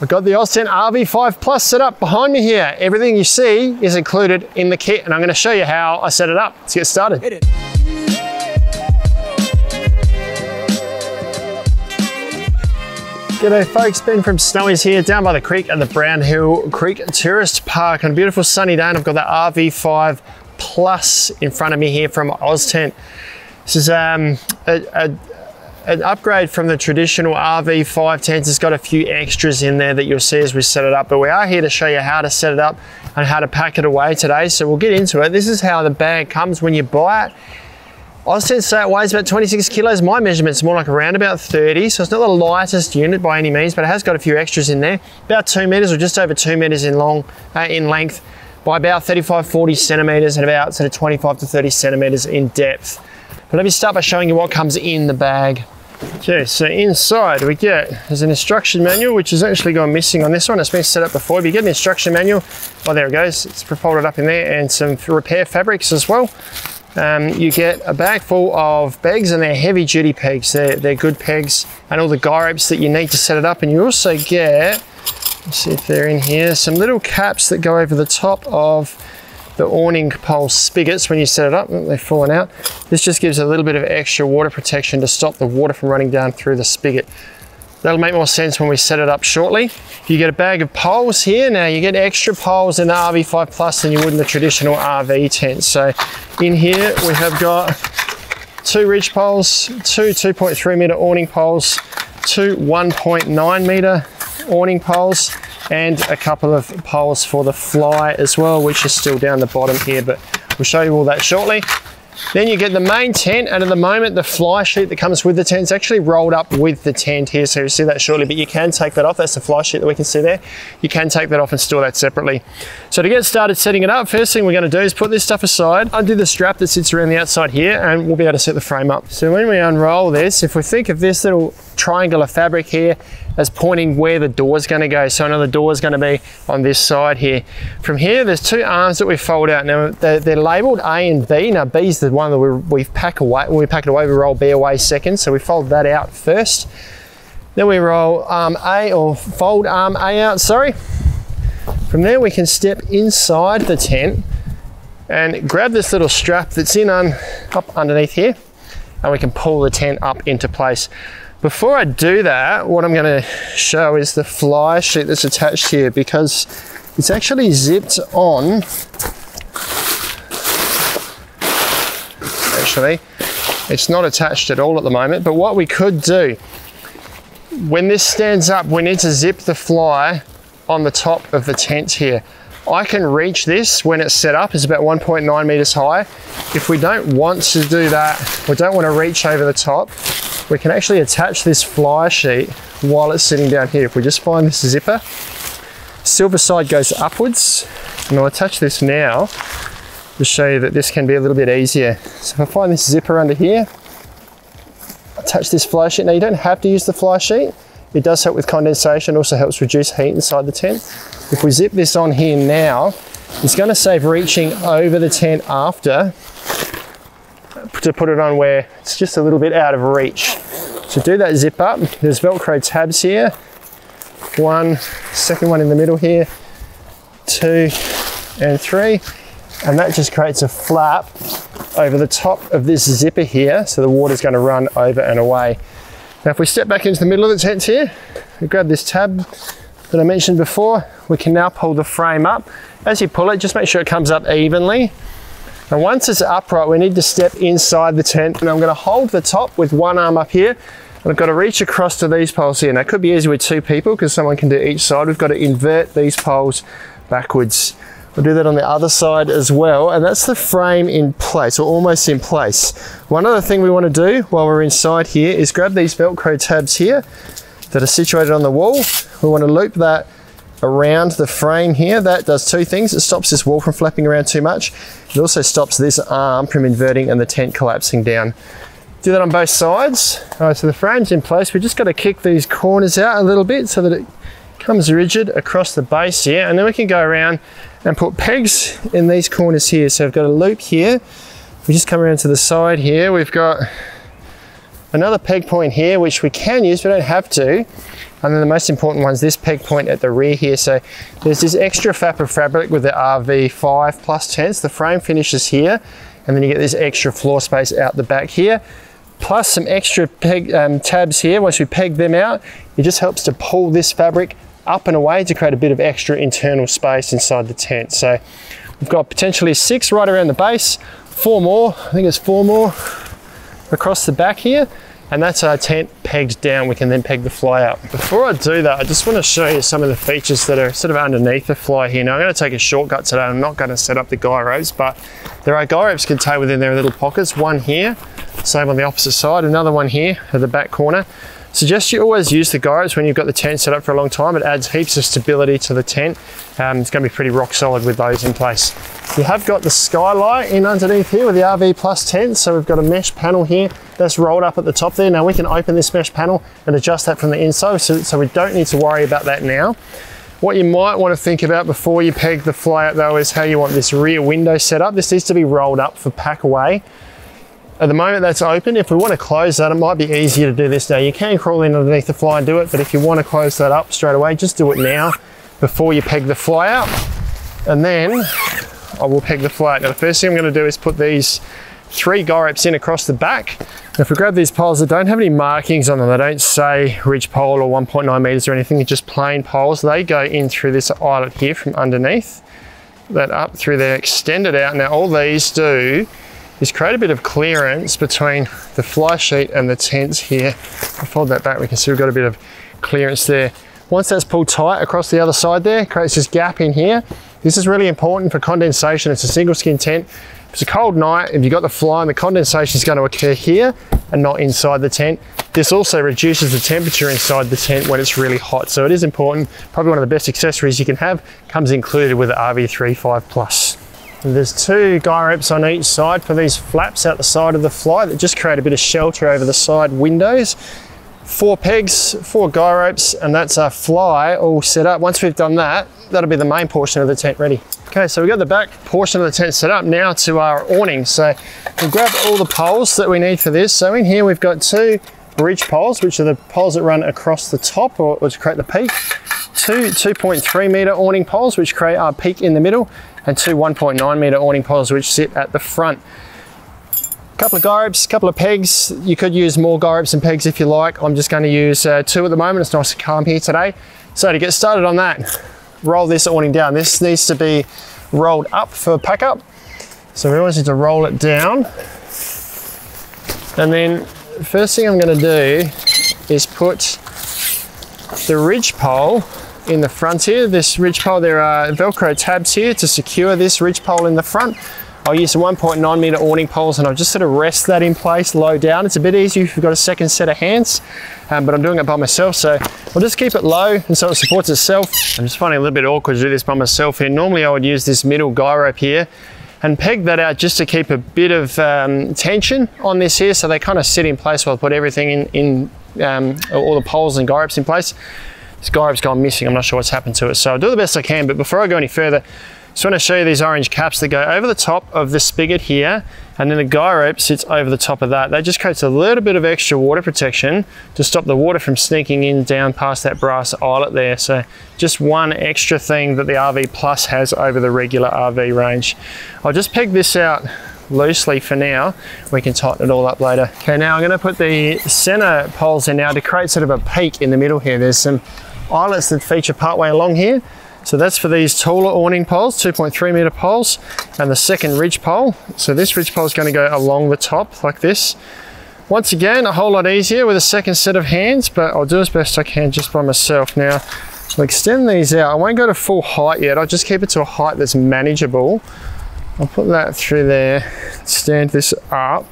I've got the Oztent RV5 Plus set up behind me here. Everything you see is included in the kit, and I'm going to show you how I set it up. Let's get started. Hit it. G'day folks, Ben from Snowys here, down by the creek at the Brown Hill Creek Tourist Park. On a beautiful sunny day, and I've got the RV5 Plus in front of me here from Oztent. This is an upgrade from the traditional RV510s. It's got a few extras in there that you'll see as we set it up, but we are here to show you how to set it up and how to pack it away today, so we'll get into it. This is how the bag comes when you buy it. Oztent say it weighs about 26 kilos. My measurement's more like around about 30, so it's not the lightest unit by any means, but it has got a few extras in there. About 2 meters, or just over 2 meters in length, by about 35, 40 centimeters, and about sort of 25 to 30 centimeters in depth. But let me start by showing you what comes in the bag. Okay, so inside we get, there's an instruction manual, which has actually gone missing on this one. It's been set up before, but you get an instruction manual. Oh, there it goes. It's folded up in there, and some repair fabrics as well. You get a bag full of pegs, and they're heavy duty pegs. They're good pegs, and all the guy ropes that you need to set it up. And you also get, let's see if they're in here, some little caps that go over the top of the awning pole spigots when you set it up. They've fallen out. This just gives a little bit of extra water protection to stop the water from running down through the spigot. That'll make more sense when we set it up shortly. You get a bag of poles here. Now, you get extra poles in the RV5 Plus than you would in the traditional RV tent. So in here we have got 2 ridge poles, 2 2.3 meter awning poles, 2 1.9 meter awning poles, and a couple of poles for the fly as well, which is still down the bottom here, but we'll show you all that shortly. Then you get the main tent, and at the moment the fly sheet that comes with the tent is actually rolled up with the tent here, so you'll see that shortly, but you can take that off. That's the fly sheet that we can see there. You can take that off and store that separately. So to get started setting it up, first thing we're going to do is put this stuff aside, undo the strap that sits around the outside here, and we'll be able to set the frame up. So when we unroll this, if we think of this little triangular fabric here as pointing where the door is going to go, so I know the door is going to be on this side here. From here, there's 2 arms that we fold out. Now they're labeled A and B. Now B is the one that we pack away. When we pack it away, we roll B away second, so we fold that out first. Then we roll arm A, or fold arm A out, sorry. From there, we can step inside the tent and grab this little strap that's in up underneath here, and we can pull the tent up into place. Before I do that, what I'm going to show is the fly sheet that's attached here, because it's actually zipped on. Actually, it's not attached at all at the moment, but what we could do, when this stands up, we need to zip the fly on the top of the tent here. I can reach this when it's set up. It's about 1.9 meters high. If we don't want to do that, we don't want to reach over the top, we can actually attach this fly sheet while it's sitting down here. If we just find this zipper, silver side goes upwards, and I'll attach this now to show you that this can be a little bit easier. So if I find this zipper under here, attach this fly sheet. Now, you don't have to use the fly sheet. It does help with condensation, also helps reduce heat inside the tent. If we zip this on here now, it's going to save reaching over the tent after to put it on where it's just a little bit out of reach. So do that zip up. There's Velcro tabs here. One, second one in the middle here, 2 and 3. And that just creates a flap over the top of this zipper here, so the water's going to run over and away. Now, if we step back into the middle of the tent here, we grab this tab that I mentioned before, we can now pull the frame up. As you pull it, just make sure it comes up evenly. And once it's upright, we need to step inside the tent, and I'm going to hold the top with one arm up here, and I've got to reach across to these poles here. Now, it could be easy with 2 people because someone can do each side. We've got to invert these poles backwards. We'll do that on the other side as well, and that's the frame in place, or almost in place. One other thing we want to do while we're inside here is grab these Velcro tabs here that are situated on the wall. We want to loop that around the frame here. That does 2 things. It stops this wall from flapping around too much. It also stops this arm from inverting and the tent collapsing down. Do that on both sides. All right, so the frame's in place. We've just got to kick these corners out a little bit so that it comes rigid across the base here, and then we can go around and put pegs in these corners here. So I've got a loop here. If we just come around to the side here, we've got Another peg point here, which we can use, we don't have to. And then the most important one is this peg point at the rear here. So there's this extra flap of fabric with the RV5 Plus tents. The frame finishes here, and then you get this extra floor space out the back here. Plus some extra peg tabs here. Once we peg them out, it just helps to pull this fabric up and away to create a bit of extra internal space inside the tent. So we've got potentially 6 right around the base, 4 more, I think it's 4 more across the back here, and that's our tent pegged down. We can then peg the fly out. Before I do that, I just want to show you some of the features that are sort of underneath the fly here. Now I'm going to take a shortcut today. I'm not going to set up the guy ropes, but there are guy ropes contained within their little pockets. One here, same on the opposite side, another one here at the back corner. Suggest you always use the guy ropes when you've got the tent set up for a long time. It adds heaps of stability to the tent. It's going to be pretty rock solid with those in place. You have got the skylight in underneath here with the RV Plus tent. So we've got a mesh panel here that's rolled up at the top there. Now we can open this mesh panel and adjust that from the inside, so we don't need to worry about that now. What you might want to think about before you peg the fly out though is how you want this rear window set up. This needs to be rolled up for pack away. At the moment that's open. If we want to close that, it might be easier to do this now. You can crawl in underneath the fly and do it, but if you want to close that up straight away, just do it now before you peg the fly out. And then I will peg the fly out. Now the first thing I'm going to do is put these 3 guy ropes in across the back. If we grab these poles, they don't have any markings on them. They don't say ridge pole or 1.9 meters or anything. They're just plain poles. They go in through this eyelet here from underneath, that up through there, extended out. Now all these do is create a bit of clearance between the fly sheet and the tents here. I'll fold that back, we can see we've got a bit of clearance there. Once that's pulled tight across the other side there, it creates this gap in here. This is really important for condensation. It's a single skin tent. If it's a cold night, if you've got the fly, and the condensation is going to occur here and not inside the tent. This also reduces the temperature inside the tent when it's really hot. So it is important. Probably one of the best accessories you can have, comes included with the RV35 Plus. There's 2 guy ropes on each side for these flaps out the side of the fly that just create a bit of shelter over the side windows. 4 pegs, 4 guy ropes, and that's our fly all set up. Once we've done that, that'll be the main portion of the tent ready. Okay, so we've got the back portion of the tent set up. Now to our awning. So we'll grab all the poles that we need for this. So in here we've got 2 ridge poles, which are the poles that run across the top or to create the peak. 2 2.3-meter awning poles, which create our peak in the middle, and 2 1.9-meter awning poles, which sit at the front. A couple of guy ropes, a couple of pegs. You could use more guy ropes and pegs if you like. I'm just going to use 2 at the moment. It's nice and calm here today. So to get started on that, roll this awning down. This needs to be rolled up for pack up. So we always need to roll it down. And then first thing I'm going to do is put the ridge pole in the front here. This ridge pole, there are Velcro tabs here to secure this ridge pole in the front. I'll use the 1.9-meter awning poles, and I'll just sort of rest that in place low down. It's a bit easier if you've got a second set of hands, but I'm doing it by myself, so I'll just keep it low and so it supports itself. I'm just finding it a little bit awkward to do this by myself here. Normally I would use this middle guy rope here and peg that out just to keep a bit of tension on this here, so they kind of sit in place while I put everything in all the poles and guy ropes in place. This guy rope's gone missing. I'm not sure what's happened to it. So I'll do the best I can, but before I go any further, just want to show you these orange caps that go over the top of the spigot here, and then the guy rope sits over the top of that. That just creates a little bit of extra water protection to stop the water from sneaking in down past that brass eyelet there. So just one extra thing that the RV Plus has over the regular RV range. I'll just peg this out loosely for now. We can tighten it all up later. Okay, now I'm going to put the center poles in now to create sort of a peak in the middle here. There's some eyelets that feature partway along here. So that's for these taller awning poles, 2.3-meter poles, and the second ridge pole. So this ridge pole is going to go along the top like this. Once again, a whole lot easier with a second set of hands, but I'll do as best I can just by myself. Now I'll extend these out. I won't go to full height yet. I'll just keep it to a height that's manageable. I'll put that through there, stand this up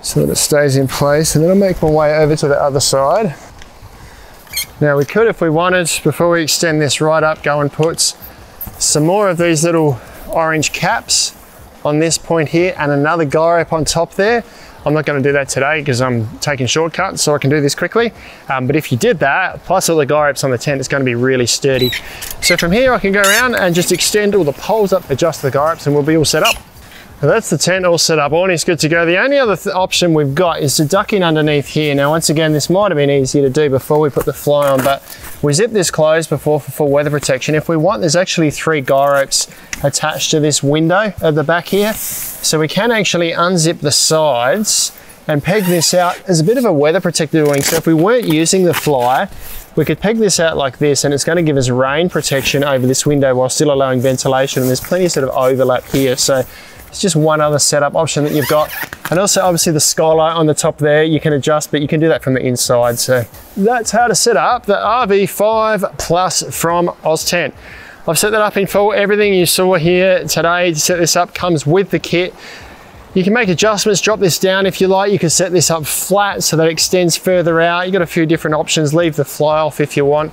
so that it stays in place, and then I'll make my way over to the other side. Now we could, if we wanted, before we extend this right up, go and put some more of these little orange caps on this point here and another guy rope on top there. I'm not going to do that today because I'm taking shortcuts so I can do this quickly. But if you did that, plus all the guy ropes on the tent, it's going to be really sturdy. So from here I can go around and just extend all the poles up, adjust the guy ropes, and we'll be all set up. Now that's the tent all set up, awning's good to go. The only other option we've got is to duck in underneath here. Now once again, this might have been easier to do before we put the fly on, but we zip this closed before for full weather protection. If we want, there's actually 3 guy ropes attached to this window at the back here. So we can actually unzip the sides and peg this out as a bit of a weather protected awning. So if we weren't using the fly, we could peg this out like this, and it's going to give us rain protection over this window while still allowing ventilation. And there's plenty of sort of overlap here. So it's just one other setup option that you've got. And also obviously the skylight on the top there, you can adjust, but you can do that from the inside. So that's how to set up the RV5 Plus from Oztent. I've set that up in full. Everything you saw here today to set this up comes with the kit. You can make adjustments, drop this down if you like. You can set this up flat so that it extends further out. You've got a few different options. Leave the fly off if you want.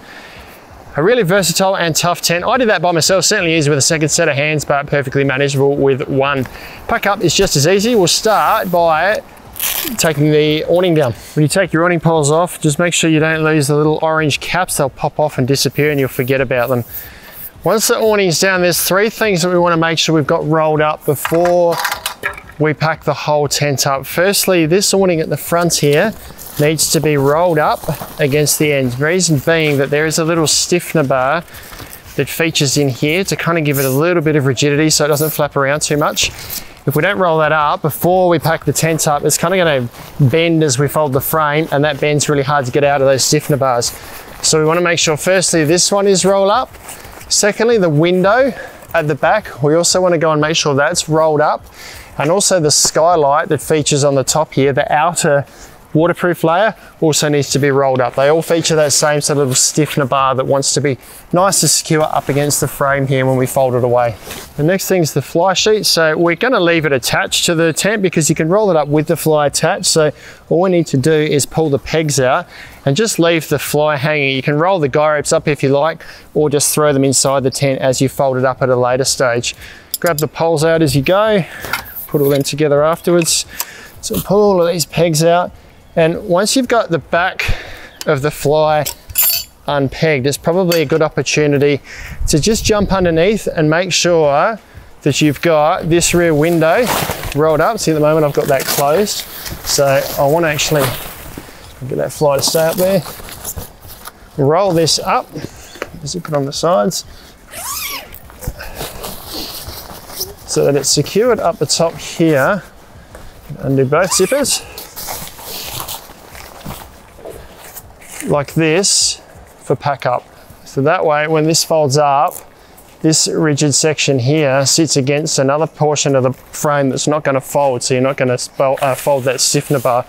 A really versatile and tough tent. I did that by myself, certainly easy with a second set of hands, but perfectly manageable with one. Pack up is just as easy. We'll start by taking the awning down. When you take your awning poles off, just make sure you don't lose the little orange caps. They'll pop off and disappear and you'll forget about them. Once the awning's down, there's 3 things that we want to make sure we've got rolled up before we pack the whole tent up. Firstly, this awning at the front here needs to be rolled up against the end. Reason being that there is a little stiffener bar that features in here to kind of give it a little bit of rigidity so it doesn't flap around too much. If we don't roll that up before we pack the tent up, it's kind of going to bend as we fold the frame, and that bend's really hard to get out of those stiffener bars. So we want to make sure firstly this one is rolled up. Secondly, the window at the back, we also want to go and make sure that's rolled up. And also the skylight that features on the top here, the outer waterproof layer, also needs to be rolled up. They all feature that same sort of little stiffener bar that wants to be nice and secure up against the frame here when we fold it away. The next thing is the fly sheet. So we're going to leave it attached to the tent because you can roll it up with the fly attached. So all we need to do is pull the pegs out and just leave the fly hanging. You can roll the guy ropes up if you like, or just throw them inside the tent as you fold it up at a later stage. Grab the poles out as you go. Put all them together afterwards. So pull all of these pegs out, and once you've got the back of the fly unpegged, it's probably a good opportunity to just jump underneath and make sure that you've got this rear window rolled up. See, at the moment I've got that closed, so I want to actually get that fly to stay up there. Roll this up, zip it on the sides, so that it's secured up the top here. Undo both zippers. Like this for pack up. So that way, when this folds up, this rigid section here sits against another portion of the frame that's not gonna fold, so you're not gonna fold that stiffener bar.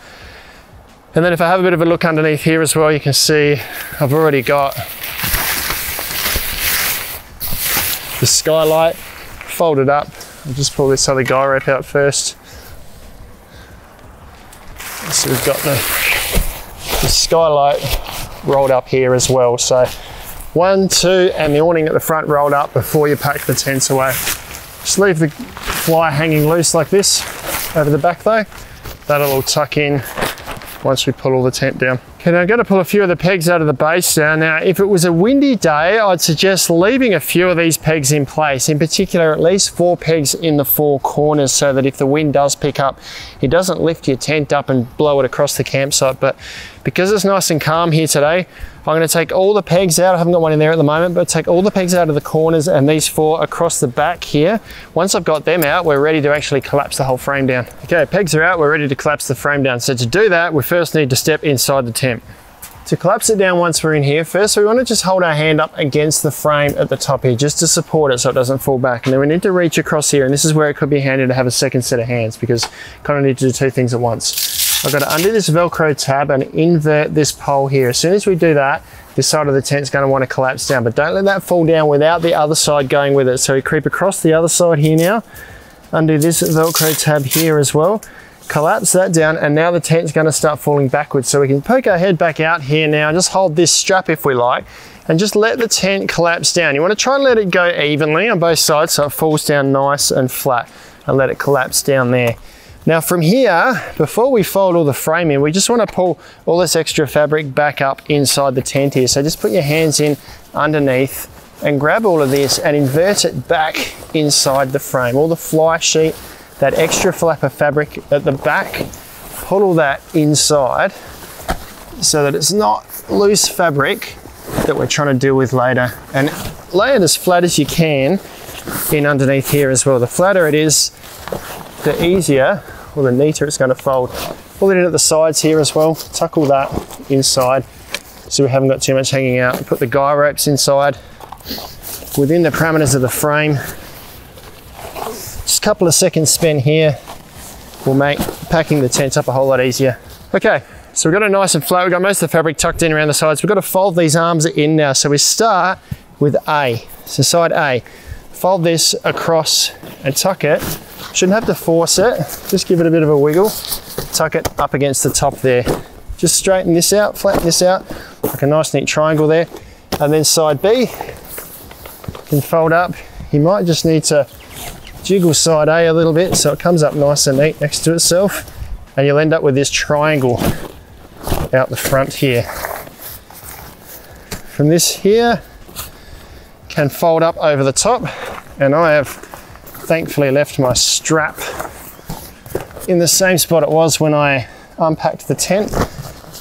And then if I have a bit of a look underneath here as well, you can see I've already got the skylight folded up. I'll just pull this other guy rope out first. So we've got the skylight rolled up here as well. So 1, 2, and the awning at the front rolled up before you pack the tent away. Just leave the fly hanging loose like this over the back though. That'll all tuck in once we pull all the tent down. Okay, now I'm going to pull a few of the pegs out of the base down. Now, if it was a windy day, I'd suggest leaving a few of these pegs in place, in particular at least 4 pegs in the 4 corners, so that if the wind does pick up, it doesn't lift your tent up and blow it across the campsite. But because it's nice and calm here today, I'm going to take all the pegs out. I haven't got one in there at the moment, but take all the pegs out of the corners and these 4 across the back here. Once I've got them out, we're ready to actually collapse the whole frame down. Okay, pegs are out, we're ready to collapse the frame down. So to do that, we first need to step inside the tent. To collapse it down once we're in here, first we want to just hold our hand up against the frame at the top here, just to support it so it doesn't fall back. And then we need to reach across here, and this is where it could be handy to have a second set of hands, because you kind of need to do 2 things at once. I've got to undo this Velcro tab and invert this pole here. As soon as we do that, this side of the tent's going to want to collapse down, but don't let that fall down without the other side going with it. So we creep across the other side here now, undo this Velcro tab here as well, collapse that down, and now the tent's going to start falling backwards. So we can poke our head back out here now, just hold this strap if we like, and just let the tent collapse down. You want to try and let it go evenly on both sides so it falls down nice and flat, and let it collapse down there. Now from here, before we fold all the frame in, we just want to pull all this extra fabric back up inside the tent here. So just put your hands in underneath and grab all of this and invert it back inside the frame. All the fly sheet, that extra flap of fabric at the back, put all that inside so that it's not loose fabric that we're trying to deal with later. And lay it as flat as you can in underneath here as well. The flatter it is, the easier or the neater it's going to fold. Pull it in at the sides here as well, tuck all that inside so we haven't got too much hanging out. Put the guy ropes inside within the parameters of the frame. Just a couple of seconds spin here will make packing the tent up a whole lot easier. Okay, so we've got it nice and flat. We've got most of the fabric tucked in around the sides. We've got to fold these arms in now. So we start with A, so side A. Fold this across and tuck it. Shouldn't have to force it, just give it a bit of a wiggle. Tuck it up against the top there. Just straighten this out, flatten this out, like a nice neat triangle there. And then side B can fold up. You might just need to jiggle side A a little bit so it comes up nice and neat next to itself. And you'll end up with this triangle out the front here. From this here, can fold up over the top. And I have thankfully left my strap in the same spot it was when I unpacked the tent.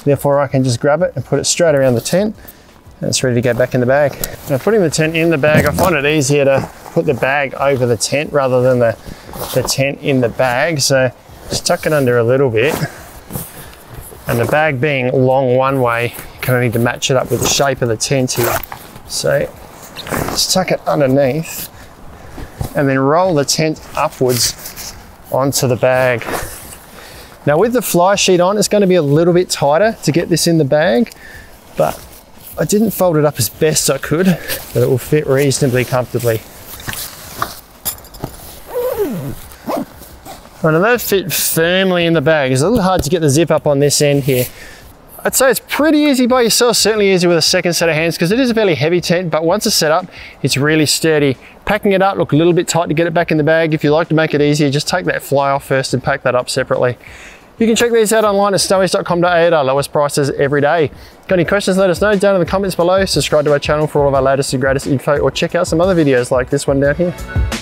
Therefore I can just grab it and put it straight around the tent and it's ready to go back in the bag. Now putting the tent in the bag, I find it easier to put the bag over the tent rather than the tent in the bag. So just tuck it under a little bit. And the bag being long one way, you kind of need to match it up with the shape of the tent here. So just tuck it underneath and then roll the tent upwards onto the bag. Now with the fly sheet on, it's going to be a little bit tighter to get this in the bag, but I didn't fold it up as best I could, but it will fit reasonably comfortably. Right, and that fit firmly in the bag. It's a little hard to get the zip up on this end here. I'd say it's pretty easy by yourself, certainly easy with a second set of hands because it is a fairly heavy tent, but once it's set up, it's really sturdy. Packing it up, look a little bit tight to get it back in the bag. If you like to make it easier, just take that fly off first and pack that up separately. You can check these out online at snowys.com.au at our lowest prices every day. Got any questions, let us know down in the comments below. Subscribe to our channel for all of our latest and greatest info or check out some other videos like this one down here.